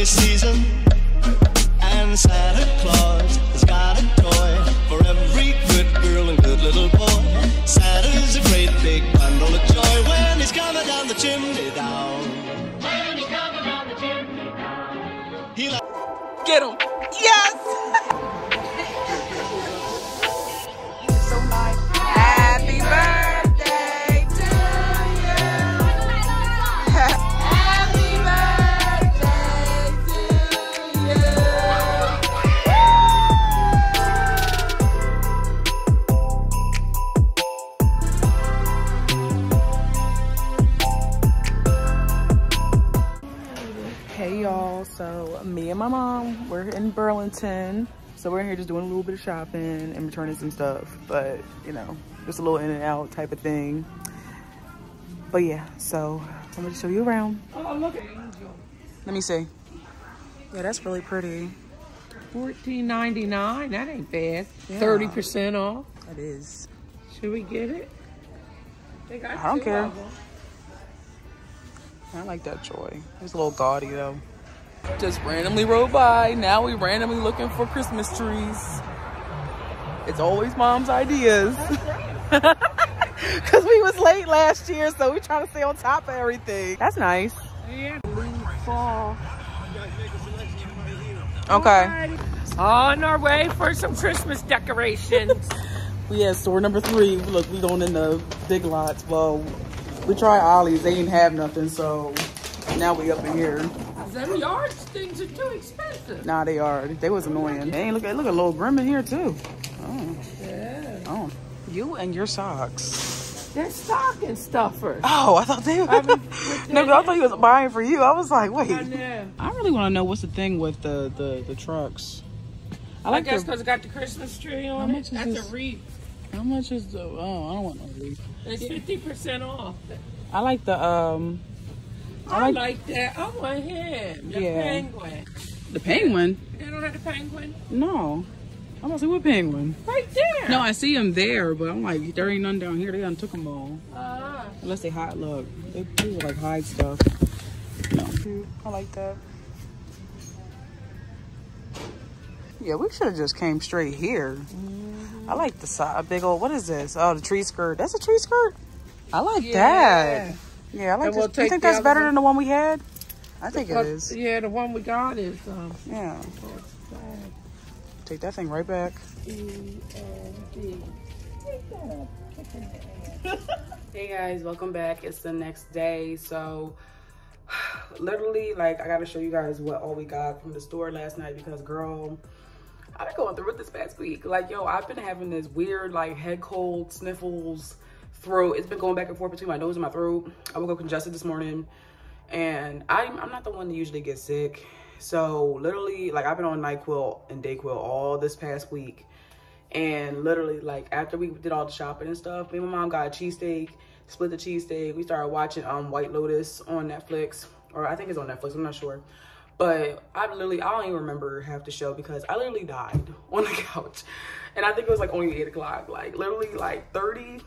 holiday season, and Santa Claus has got a toy for every good girl and good little boy. Santa's a great big bundle of joy when he's coming down the chimney down. When he's coming down the chimney down. He like get him. Yes. Happy birthday. So me and my mom, we're in Burlington, so we're in here just doing a little bit of shopping and returning some stuff, but you know, just a little in and out type of thing. But yeah, so I'm gonna show you around. Oh, look at Angel. Let me see. Yeah, that's really pretty. $14.99, that ain't bad. Yeah. 30% off. That is. Should we get it? They got I don't care. Level. I like that joy. It's a little gaudy though. Just randomly rode by. Now we randomly looking for Christmas trees. It's always mom's ideas. Because we was late last year, so we trying to stay on top of everything. That's nice. Yeah. Fall. Okay. On our way for some Christmas decorations. We at store number 3. Look, we going in the Big Lots. Well, we tried Ollie's. They didn't have nothing, so now we up in here. Them yards things are too expensive. Nah, they are. They was annoying. They ain't look a little grim in here too. Oh. Yeah. Oh. You and your socks. They're stocking stuffers. Oh, I thought they were. No, I thought he was buying for you. I was like, wait. I really want to know what's the thing with the trucks. I like that's because it got the Christmas tree on it. That's a wreath. How much is the? Oh, I don't want no wreath. It's 50% off. I like the I like that. I want him. The penguin. The penguin? They don't have the penguin? No. I'm going to see what penguin. Right there. No, I see him there, but I'm like, there ain't none down here. They done took them all. Unless they hide, look. They do like hide stuff. No. I like that. Yeah, we should have just came straight here. I like the side, big old, what is this? Oh, the tree skirt. That's a tree skirt? I like that. Yeah, I like this. Do you think that's better than the one we had? I think it is. Yeah, the one we got is. Yeah. Take that thing right back. Hey guys, welcome back. It's the next day. So, literally, like, I gotta show you guys what all we got from the store last night because, girl, I've been going through it this past week. Like, yo, I've been having this weird, like, head cold, sniffles. Throat, it's been going back and forth between my nose and my throat. I woke up congested this morning, and I'm not the one that usually gets sick, so literally, like, I've been on NyQuil and DayQuil all this past week, and literally, like, after we did all the shopping and stuff, me and my mom got a cheesesteak, split the cheesesteak. We started watching White Lotus on Netflix, or I think it's on Netflix, I'm not sure. But I don't even remember half the show because I literally died on the couch, and I think it was like only 8 o'clock, like literally like 30.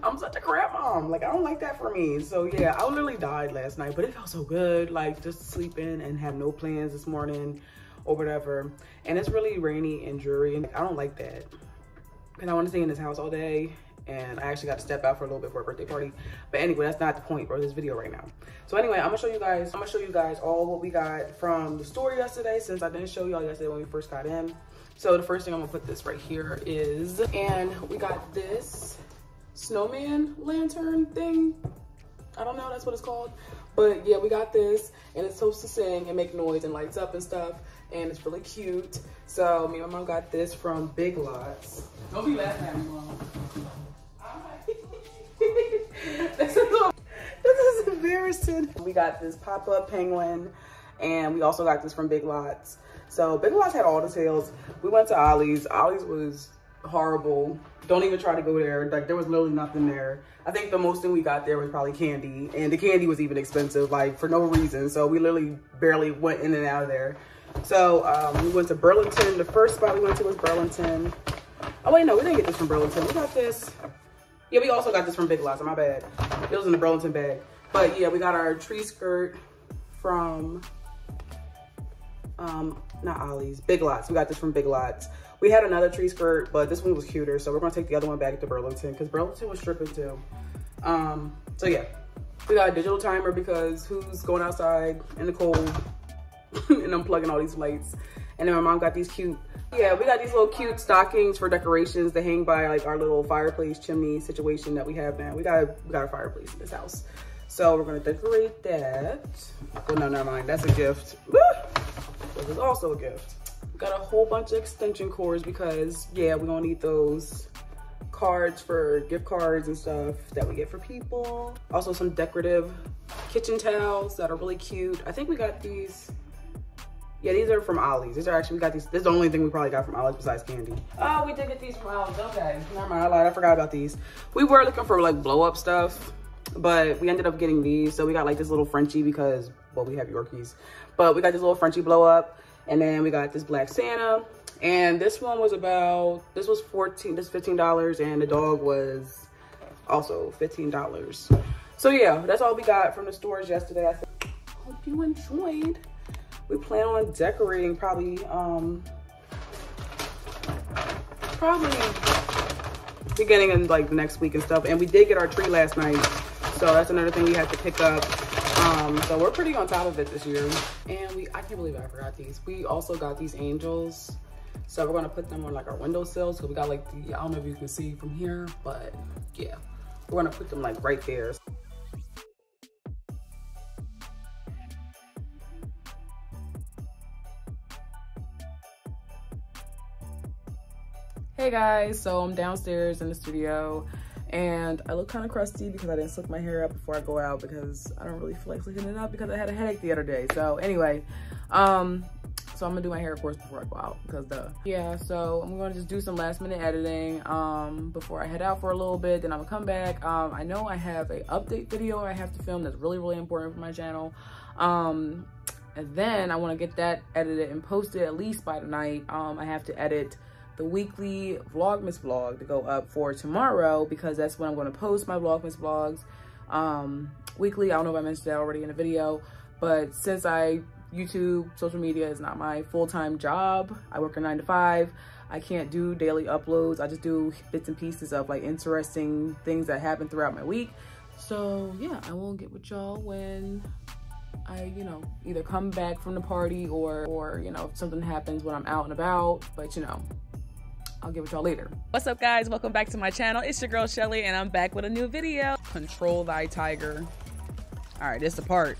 I'm such a crap mom. Like, I don't like that for me. So yeah, I literally died last night, but it felt so good. Like, just sleeping and have no plans this morning or whatever. And it's really rainy and dreary, and I don't like that. And I want to stay in this house all day. And I actually got to step out for a little bit for a birthday party. But anyway, that's not the point of this video right now. So anyway, I'm gonna show you guys all what we got from the store yesterday, since I didn't show y'all yesterday when we first got in. So the first thing I'm gonna put this right here is, and we got this snowman lantern thing. I don't know, that's what it's called. But yeah, we got this, and it's supposed to sing and make noise and lights up and stuff, and it's really cute. So me and my mom got this from Big Lots. Don't be laughing at me, mom. This is embarrassing. We got this pop-up penguin, and we also got this from Big Lots. So Big Lots had all the sales. We went to Ollie's. Ollie's was horrible. Don't even try to go there. Like, there was literally nothing there. I think the most thing we got there was probably candy, and the candy was even expensive, like, for no reason. So we literally barely went in and out of there. So we went to Burlington. The first spot we went to was Burlington. Oh wait, no, we didn't get this from Burlington. We got this. Yeah, we also got this from Big Lots. My bad. It was in the Burlington bag. But yeah, we got our tree skirt from not Ollie's, Big Lots. We got this from Big Lots. We had another tree skirt, but this one was cuter, so we're gonna take the other one back to Burlington because Burlington was stripping too. So yeah, we got a digital timer because who's going outside in the cold and unplugging all these lights? And then my mom got these cute, yeah, we got these little cute stockings for decorations to hang by like our little fireplace chimney situation that we have now. We got a fireplace in this house. So we're gonna decorate that. Oh no, never mind, that's a gift. Woo! This is also a gift. Got a whole bunch of extension cords because yeah, we're gonna need those cards for gift cards and stuff that we get for people. Also some decorative kitchen towels that are really cute. I think we got these, yeah, these are from Ollie's. These are actually, we got these, this is the only thing we probably got from Ollie's besides candy. Oh, we did get these from Ollie's, okay. Never mind, I lied, I forgot about these. We were looking for like blow up stuff, but we ended up getting these. So we got like this little Frenchie because, well, we have Yorkies, but we got this little Frenchie blow up. And then we got this Black Santa. And this one was about, this was $14, this was $15, and the dog was also $15. So yeah, that's all we got from the stores yesterday. I said, hope you enjoyed. We plan on decorating probably, beginning in like the next week and stuff. And we did get our tree last night. So that's another thing we had to pick up. So we're pretty on top of it this year. And I can't believe I forgot these. We also got these angels. So we're gonna put them on like our windowsills. So we got like the, I don't know if you can see from here, but yeah, we're gonna put them like right there. Hey guys, so I'm downstairs in the studio and I look kind of crusty because I didn't slick my hair up before I go out because I don't really feel like slicking it up because I had a headache the other day. So anyway, so I'm gonna do my hair of course before I go out because duh. Yeah, so I'm gonna just do some last minute editing before I head out for a little bit, then I'm gonna come back. I know I have an update video I have to film that's really, really important for my channel. And then I wanna get that edited and posted at least by tonight. I have to edit the weekly Vlogmas vlog to go up for tomorrow because that's when I'm going to post my Vlogmas vlogs weekly. I don't know if I mentioned that already in the video, but since YouTube, social media is not my full-time job, I work a 9-to-5, I can't do daily uploads. I just do bits and pieces of like interesting things that happen throughout my week. So yeah, I will get with y'all when I, you know, either come back from the party or you know, if something happens when I'm out and about, but you know, I'll give it y'all later. What's up guys, welcome back to my channel. It's your girl Shelly and I'm back with a new video. Control thy tiger. All right, this the part.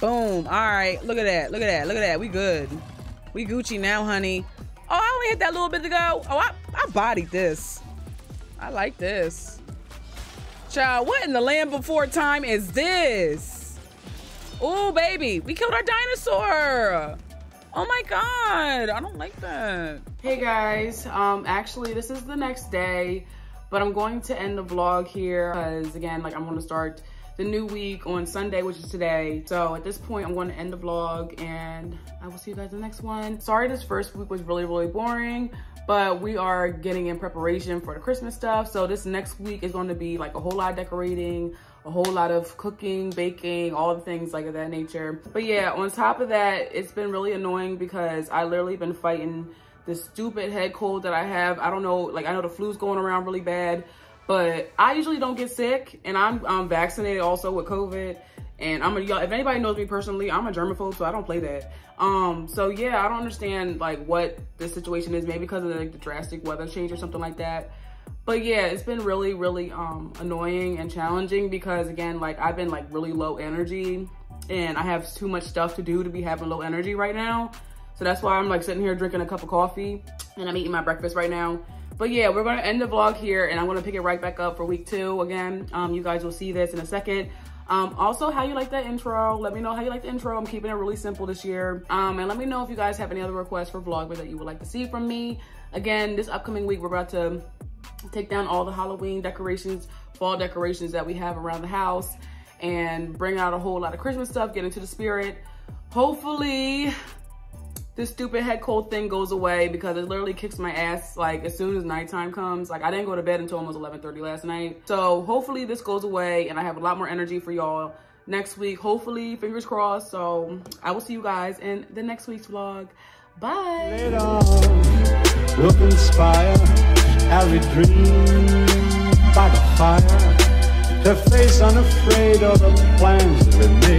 Boom, all right, look at that. We good. We Gucci now, honey. Oh, I only hit that little bit to go. Oh, I bodied this. I like this. Child, what in the land before time is this? Oh baby, we killed our dinosaur. Oh my God, I don't like that. Hey guys, actually this is the next day, but I'm going to end the vlog here because again, like I'm gonna start the new week on Sunday, which is today. So at this point, I'm gonna end the vlog and I will see you guys in the next one. Sorry this first week was really, really boring, but we are getting in preparation for the Christmas stuff. So this next week is gonna be like a whole lot of decorating, a whole lot of cooking, baking, all the things like of that nature. But yeah, on top of that, it's been really annoying because I literally been fighting this stupid head cold that I have. I don't know, like I know the flu's going around really bad, but I usually don't get sick and I'm vaccinated also with COVID. And if anybody knows me personally, I'm a germaphobe, so I don't play that. So yeah, I don't understand like what the situation is, maybe because of like the drastic weather change or something like that. But yeah, it's been really, really annoying and challenging because again, like I've been like really low energy and I have too much stuff to do to be having low energy right now. So that's why I'm like sitting here drinking a cup of coffee and I'm eating my breakfast right now. But yeah, we're gonna end the vlog here and I'm gonna pick it right back up for week 2 again. You guys will see this in a second. Also, how you like that intro? Let me know how you like the intro. I'm keeping it really simple this year. And let me know if you guys have any other requests for Vlogmas that you would like to see from me. Again, this upcoming week, we're about to take down all the Halloween decorations, fall decorations that we have around the house and bring out a whole lot of Christmas stuff, get into the spirit. Hopefully, this stupid head cold thing goes away because it literally kicks my ass like as soon as nighttime comes. Like I didn't go to bed until almost 11:30 last night. So hopefully this goes away and I have a lot more energy for y'all next week, hopefully, fingers crossed. So I will see you guys in the next week's vlog. Bye. We'll conspire every dream by the fire, to face unafraid of the plans that we made.